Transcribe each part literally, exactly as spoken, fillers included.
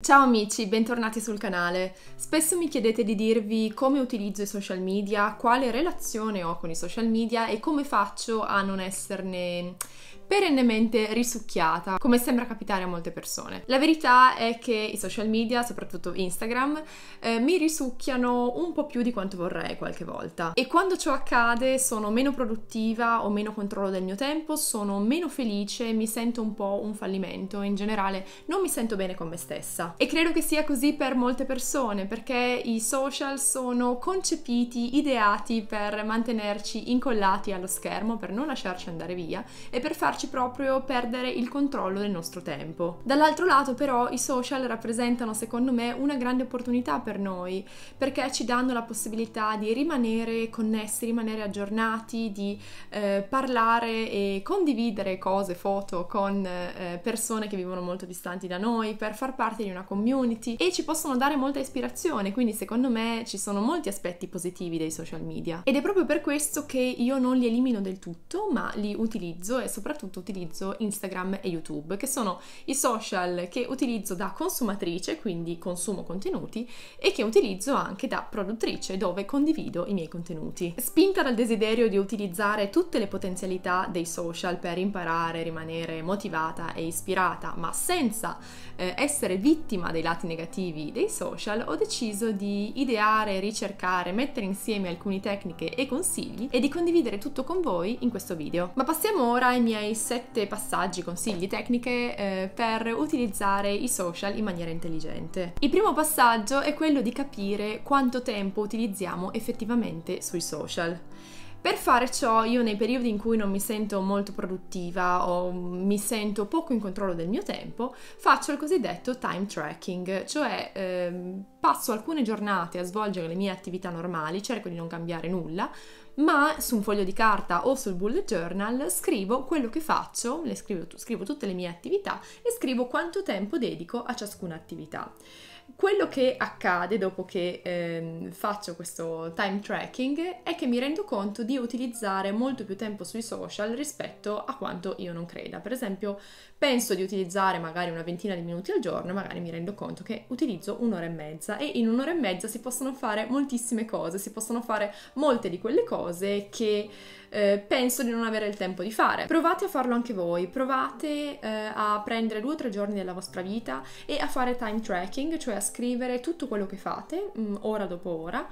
Ciao amici, bentornati sul canale. Spesso mi chiedete di dirvi come utilizzo i social media, quale relazione ho con i social media e come faccio a non esserne perennemente risucchiata, come sembra capitare a molte persone. La verità è che i social media, soprattutto Instagram, eh, mi risucchiano un po' più di quanto vorrei qualche volta. E quando ciò accade sono meno produttiva, ho meno controllo del mio tempo, sono meno felice, mi sento un po' un fallimento, in generale non mi sento bene con me stessa. E credo che sia così per molte persone, perché i social sono concepiti, ideati per mantenerci incollati allo schermo, per non lasciarci andare via e per farci proprio perdere il controllo del nostro tempo. Dall'altro lato però i social rappresentano secondo me una grande opportunità per noi, perché ci danno la possibilità di rimanere connessi, rimanere aggiornati, di eh, parlare e condividere cose, foto con eh, persone che vivono molto distanti da noi, per far parte di una community, e ci possono dare molta ispirazione. Quindi secondo me ci sono molti aspetti positivi dei social media, ed è proprio per questo che io non li elimino del tutto, ma li utilizzo, e soprattutto utilizzo Instagram e YouTube, che sono i social che utilizzo da consumatrice, quindi consumo contenuti, e che utilizzo anche da produttrice, dove condivido i miei contenuti. Spinta dal desiderio di utilizzare tutte le potenzialità dei social per imparare, rimanere motivata e ispirata, ma senza eh, essere vittima dei lati negativi dei social, ho deciso di ideare, ricercare, mettere insieme alcune tecniche e consigli e di condividere tutto con voi in questo video. Ma passiamo ora ai miei sette passaggi, consigli, tecniche eh, per utilizzare i social in maniera intelligente. Il primo passaggio è quello di capire quanto tempo utilizziamo effettivamente sui social. Per fare ciò, io nei periodi in cui non mi sento molto produttiva o mi sento poco in controllo del mio tempo, faccio il cosiddetto time tracking, cioè ehm, passo alcune giornate a svolgere le mie attività normali, cerco di non cambiare nulla, ma su un foglio di carta o sul bullet journal scrivo quello che faccio, le scrivo, scrivo tutte le mie attività e scrivo quanto tempo dedico a ciascuna attività. Quello che accade dopo che eh, faccio questo time tracking è che mi rendo conto di utilizzare molto più tempo sui social rispetto a quanto io non creda. Per esempio, penso di utilizzare magari una ventina di minuti al giorno, magari mi rendo conto che utilizzo un'ora e mezza, e in un'ora e mezza si possono fare moltissime cose, si possono fare molte di quelle cose che eh, penso di non avere il tempo di fare. Provate a farlo anche voi, provate eh, a prendere due o tre giorni della vostra vita e a fare time tracking, cioè a scrivere tutto quello che fate, ora dopo ora.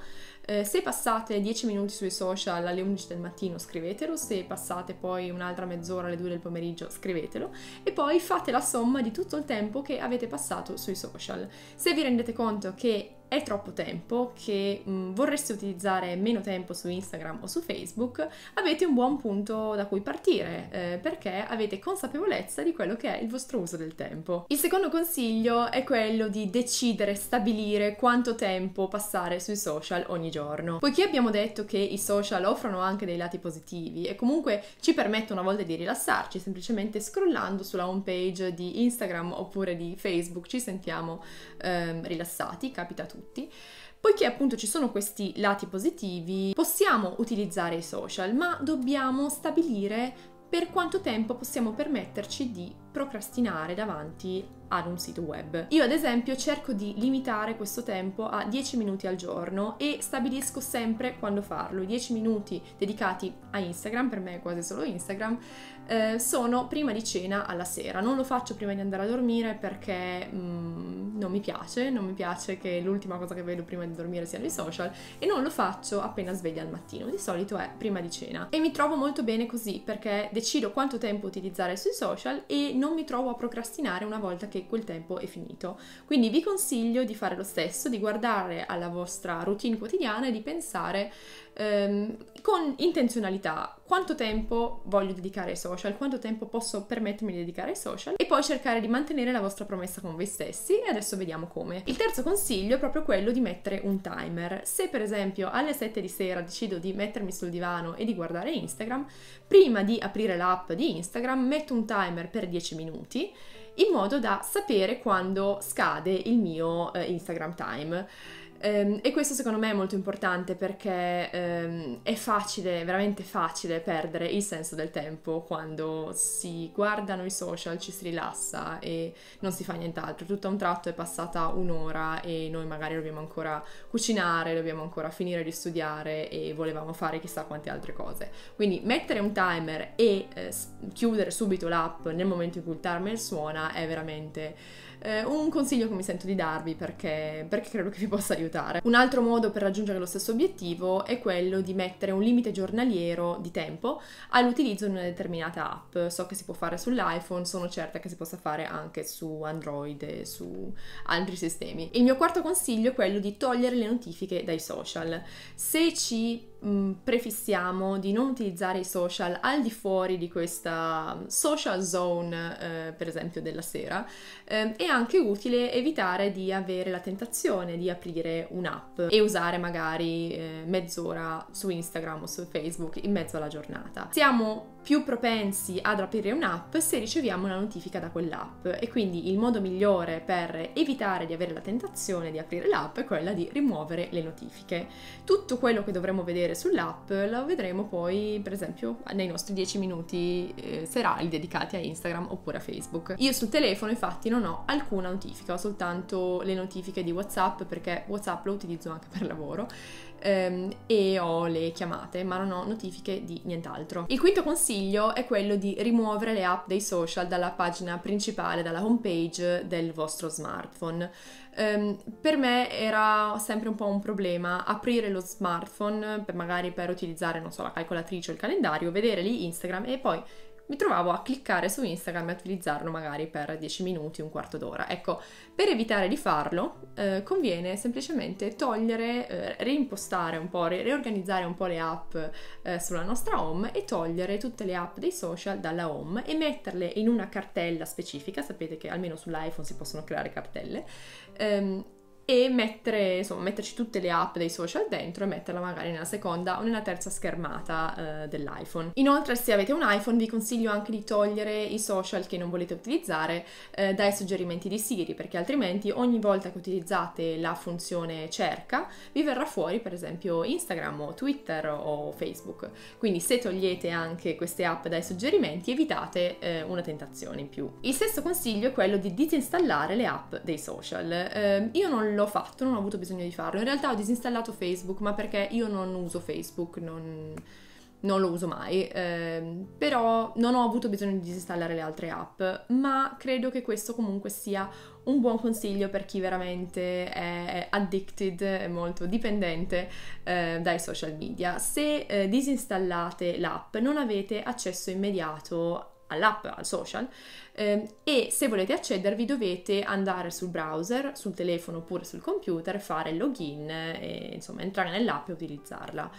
Eh, se passate dieci minuti sui social alle undici del mattino, scrivetelo; se passate poi un'altra mezz'ora alle due del pomeriggio, scrivetelo, e poi fate la somma di tutto il tempo che avete passato sui social. Se vi rendete conto che è troppo tempo, che mh, vorreste utilizzare meno tempo su Instagram o su Facebook, avete un buon punto da cui partire, eh, perché avete consapevolezza di quello che è il vostro uso del tempo. Il secondo consiglio è quello di decidere, stabilire quanto tempo passare sui social ogni giorno. Poiché abbiamo detto che i social offrono anche dei lati positivi e comunque ci permettono a volte di rilassarci, semplicemente scrollando sulla home page di Instagram oppure di Facebook ci sentiamo ehm, rilassati, capita tutto. Tutti. Poiché appunto ci sono questi lati positivi, possiamo utilizzare i social, ma dobbiamo stabilire per quanto tempo possiamo permetterci di procrastinare davanti ad un sito web. Io ad esempio cerco di limitare questo tempo a dieci minuti al giorno e stabilisco sempre quando farlo. I dieci minuti dedicati a Instagram, per me è quasi solo Instagram, eh, sono prima di cena alla sera. Non lo faccio prima di andare a dormire perché mm, non mi piace, non mi piace che l'ultima cosa che vedo prima di dormire siano i social, e non lo faccio appena sveglia al mattino, di solito è prima di cena. E mi trovo molto bene così, perché decido quanto tempo utilizzare sui social e non mi trovo a procrastinare una volta che quel tempo è finito. Quindi vi consiglio di fare lo stesso, di guardare alla vostra routine quotidiana e di pensare ehm, con intenzionalità quanto tempo voglio dedicare ai social, quanto tempo posso permettermi di dedicare ai social, e poi cercare di mantenere la vostra promessa con voi stessi, e adesso vediamo come. Il terzo consiglio è proprio quello di mettere un timer. Se per esempio alle sette di sera decido di mettermi sul divano e di guardare Instagram, prima di aprire l'app di Instagram metto un timer per dieci minuti, in modo da sapere quando scade il mio eh, Instagram time. E questo secondo me è molto importante, perché è facile, veramente facile perdere il senso del tempo quando si guardano i social, ci si rilassa e non si fa nient'altro. Tutto a un tratto è passata un'ora e noi magari dobbiamo ancora cucinare, dobbiamo ancora finire di studiare e volevamo fare chissà quante altre cose. Quindi mettere un timer e chiudere subito l'app nel momento in cui il timer suona è veramente un consiglio che mi sento di darvi, perché, perché credo che vi possa aiutare. Un altro modo per raggiungere lo stesso obiettivo è quello di mettere un limite giornaliero di tempo all'utilizzo di una determinata app. So che si può fare sull'iPhone, sono certa che si possa fare anche su Android e su altri sistemi. Il mio quarto consiglio è quello di togliere le notifiche dai social. Se ci mh, prefissiamo di non utilizzare i social al di fuori di questa social zone, eh, per esempio della sera, eh, è anche utile evitare di avere la tentazione di aprire un'app e usare magari eh, mezz'ora su Instagram o su Facebook in mezzo alla giornata. Siamo più propensi ad aprire un'app se riceviamo una notifica da quell'app, e quindi il modo migliore per evitare di avere la tentazione di aprire l'app è quella di rimuovere le notifiche. Tutto quello che dovremo vedere sull'app lo vedremo poi, per esempio, nei nostri dieci minuti eh, serali dedicati a Instagram oppure a Facebook. Io sul telefono infatti non ho alcuna notifica, ho soltanto le notifiche di WhatsApp, perché WhatsApp lo utilizzo anche per lavoro, ehm, e ho le chiamate, ma non ho notifiche di nient'altro. Il quinto consiglio è quello di rimuovere le app dei social dalla pagina principale, dalla home page del vostro smartphone. Um, per me era sempre un po' un problema aprire lo smartphone per, magari per utilizzare, non so, la calcolatrice o il calendario, vedere lì Instagram e poi mi trovavo a cliccare su Instagram e a utilizzarlo magari per dieci minuti, un quarto d'ora. Ecco, per evitare di farlo eh, conviene semplicemente togliere, eh, reimpostare un po', riorganizzare un po' le app eh, sulla nostra home e togliere tutte le app dei social dalla home e metterle in una cartella specifica. Sapete che almeno sull'iPhone si possono creare cartelle. Ehm, e mettere, insomma, metterci tutte le app dei social dentro e metterla magari nella seconda o nella terza schermata eh, dell'iPhone. Inoltre, se avete un iPhone, vi consiglio anche di togliere i social che non volete utilizzare eh, dai suggerimenti di Siri, perché altrimenti ogni volta che utilizzate la funzione cerca vi verrà fuori per esempio Instagram o Twitter o Facebook. Quindi se togliete anche queste app dai suggerimenti evitate eh, una tentazione in più. Il sesto consiglio è quello di disinstallare le app dei social. Eh, io non l'ho fatto, non ho avuto bisogno di farlo. In realtà ho disinstallato Facebook, ma perché io non uso Facebook, non, non lo uso mai, eh, però non ho avuto bisogno di disinstallare le altre app, ma credo che questo comunque sia un buon consiglio per chi veramente è addicted, è molto dipendente eh, dai social media. Se eh, disinstallate l'app non avete accesso immediato all'app, al social, eh, e se volete accedervi dovete andare sul browser, sul telefono oppure sul computer, fare il login e insomma entrare nell'app e utilizzarla.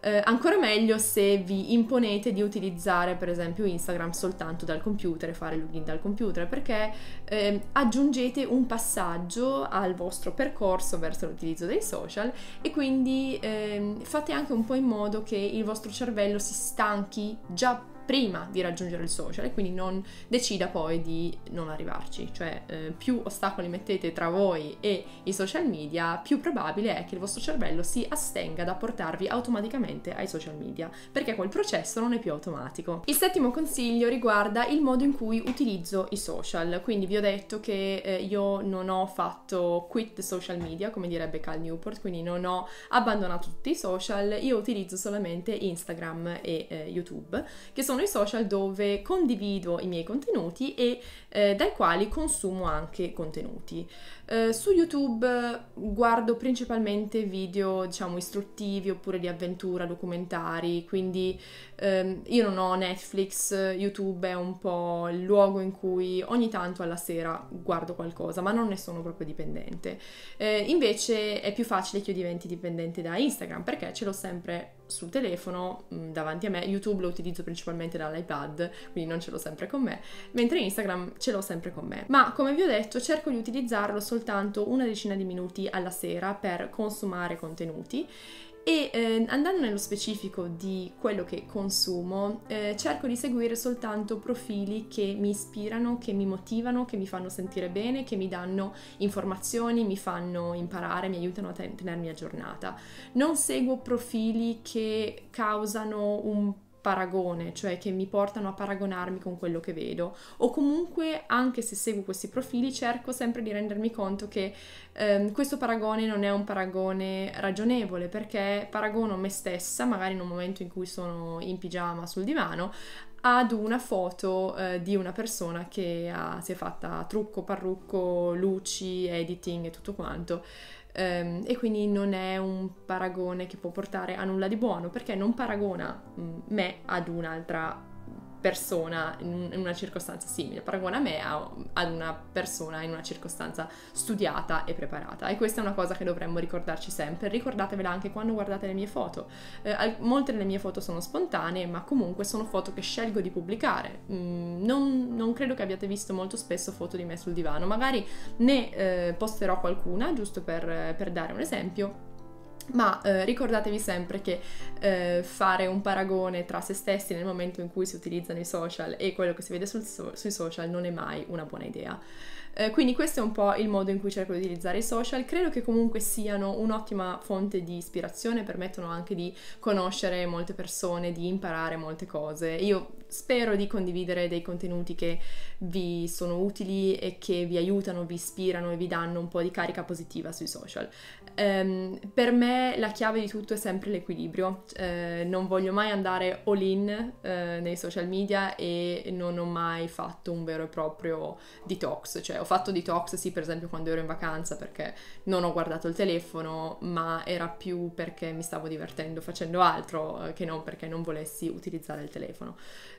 Eh, ancora meglio se vi imponete di utilizzare per esempio Instagram soltanto dal computer e fare login dal computer, perché eh, aggiungete un passaggio al vostro percorso verso l'utilizzo dei social e quindi eh, fate anche un po' in modo che il vostro cervello si stanchi già prima di raggiungere il social e quindi non decida poi di non arrivarci. Cioè eh, più ostacoli mettete tra voi e i social media, più probabile è che il vostro cervello si astenga da portarvi automaticamente ai social media, perché quel processo non è più automatico. Il settimo consiglio riguarda il modo in cui utilizzo i social. Quindi vi ho detto che eh, io non ho fatto quit the social media, come direbbe Cal Newport, quindi non ho abbandonato tutti i social. Io utilizzo solamente Instagram e eh, YouTube, che sono i social dove condivido i miei contenuti e eh, dai quali consumo anche contenuti. Eh, su YouTube guardo principalmente video, diciamo, istruttivi oppure di avventura, documentari, quindi ehm, io non ho Netflix. YouTube è un po' il luogo in cui ogni tanto alla sera guardo qualcosa, ma non ne sono proprio dipendente. Eh, invece è più facile che io diventi dipendente da Instagram, perché ce l'ho sempre sul telefono mh, davanti a me. YouTube lo utilizzo principalmente dall'iPad, quindi non ce l'ho sempre con me, mentre Instagram ce l'ho sempre con me. Ma come vi ho detto, cerco di utilizzarlo soltanto una decina di minuti alla sera per consumare contenuti. E eh, andando nello specifico di quello che consumo, eh, cerco di seguire soltanto profili che mi ispirano, che mi motivano, che mi fanno sentire bene, che mi danno informazioni, mi fanno imparare, mi aiutano a ten- tenermi aggiornata. Non seguo profili che causano un paragone, cioè che mi portano a paragonarmi con quello che vedo, o comunque anche se seguo questi profili cerco sempre di rendermi conto che ehm, questo paragone non è un paragone ragionevole, perché paragono me stessa, magari in un momento in cui sono in pigiama sul divano, ad una foto eh, di una persona che ha, si è fatta trucco, parrucco, luci, editing e tutto quanto. E quindi non è un paragone che può portare a nulla di buono, perché non paragona me ad un'altra persona in una circostanza simile, paragona me a, ad una persona in una circostanza studiata e preparata. E questa è una cosa che dovremmo ricordarci sempre. Ricordatevela anche quando guardate le mie foto. Eh, molte delle mie foto sono spontanee, ma comunque sono foto che scelgo di pubblicare. Mm, non, non credo che abbiate visto molto spesso foto di me sul divano, magari ne eh, posterò qualcuna, giusto per, per dare un esempio. Ma eh, ricordatevi sempre che eh, fare un paragone tra se stessi nel momento in cui si utilizzano i social e quello che si vede sul so- sui social non è mai una buona idea. Eh, quindi questo è un po' il modo in cui cerco di utilizzare i social. Credo che comunque siano un'ottima fonte di ispirazione, permettono anche di conoscere molte persone, di imparare molte cose. Io spero di condividere dei contenuti che vi sono utili e che vi aiutano, vi ispirano e vi danno un po' di carica positiva sui social. Ehm, per me la chiave di tutto è sempre l'equilibrio. Eh, non voglio mai andare all in eh, nei social media, e non ho mai fatto un vero e proprio detox. Cioè, ho fatto detox sì, per esempio quando ero in vacanza, perché non ho guardato il telefono, ma era più perché mi stavo divertendo facendo altro eh, che non perché non volessi utilizzare il telefono.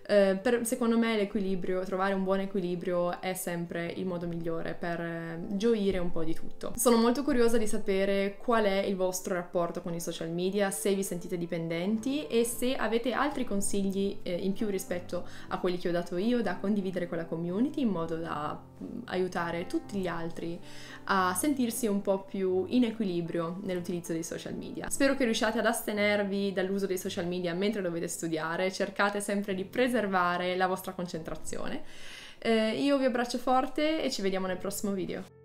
Eh, per, secondo me l'equilibrio, trovare un buon equilibrio è sempre il modo migliore per eh, gioire un po' di tutto. Sono molto curiosa di sapere qual è il vostro rapporto con i social media, se vi sentite dipendenti e se avete altri consigli eh, in più rispetto a quelli che ho dato io da condividere con la community, in modo da mh, aiutare tutti gli altri a sentirsi un po' più in equilibrio nell'utilizzo dei social media. Spero che riusciate ad astenervi dall'uso dei social media mentre dovete studiare, cercate sempre di preservare la vostra concentrazione. Eh, io vi abbraccio forte e ci vediamo nel prossimo video.